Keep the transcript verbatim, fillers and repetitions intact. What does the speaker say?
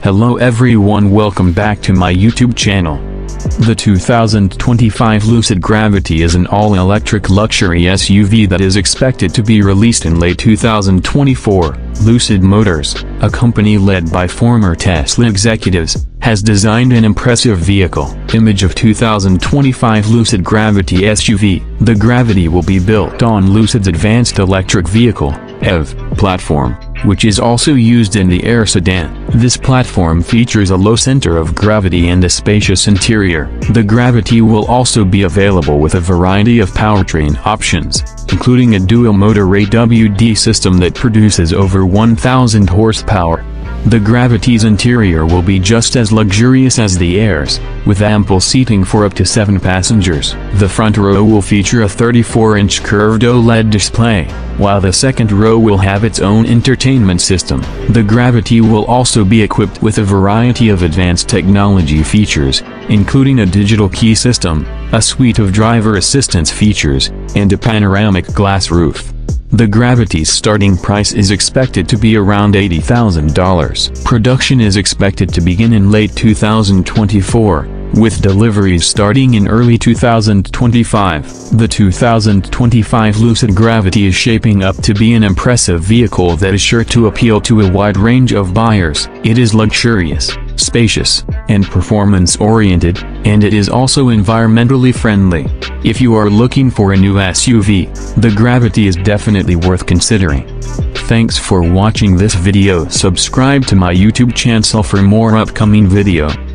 Hello everyone, welcome back to my YouTube channel. The two thousand twenty-five Lucid Gravity is an all-electric luxury S U V that is expected to be released in late two thousand twenty-four. Lucid Motors, a company led by former Tesla executives, has designed an impressive vehicle. Image of two thousand twenty-five Lucid Gravity S U V. The Gravity will be built on Lucid's advanced electric vehicle, E V, platform, which is also used in the Air sedan. This platform features a low center of gravity and a spacious interior. The Gravity will also be available with a variety of powertrain options, including a dual-motor A W D system that produces over one thousand horsepower. The Gravity's interior will be just as luxurious as the Air's, with ample seating for up to seven passengers. The front row will feature a thirty-four inch curved OLED display, while the second row will have its own entertainment system. The Gravity will also be equipped with a variety of advanced technology features, including a digital key system, a suite of driver assistance features, and a panoramic glass roof. The Gravity's starting price is expected to be around eighty thousand dollars. Production is expected to begin in late two thousand twenty-four, with deliveries starting in early two thousand twenty-five. The two thousand twenty-five Lucid Gravity is shaping up to be an impressive vehicle that is sure to appeal to a wide range of buyers. It is luxurious, spacious, and performance-oriented, and it is also environmentally friendly. If you are looking for a new S U V, the Gravity is definitely worth considering. Thanks for watching this video. Subscribe to my YouTube channel for more upcoming video.